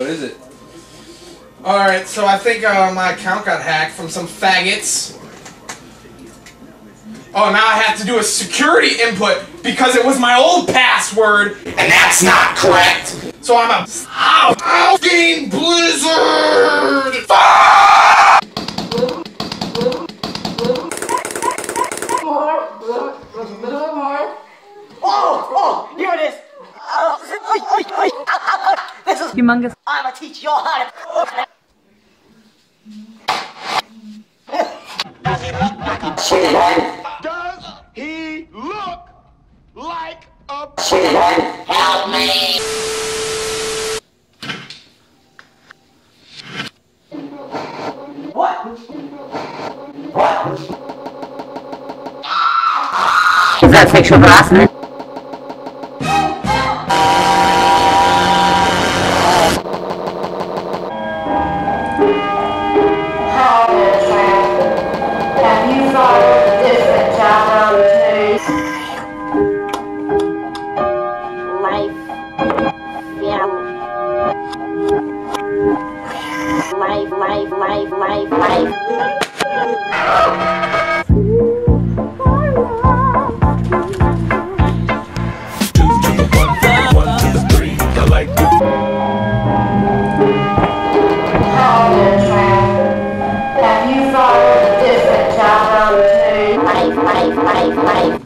What is it? Alright, so I think my account got hacked from some faggots. Oh, now I have to do a security input because it was my old password, and that's not correct. So I'm a fucking blizzard. Oh, here it is. This is humongous. I'm gonna teach you all how to. Does he look like a? Help me! What? What? Is that sexual harassment? Life. Two to the one, one to the three. I like it. How you try? That you follow different job opportunities. Life.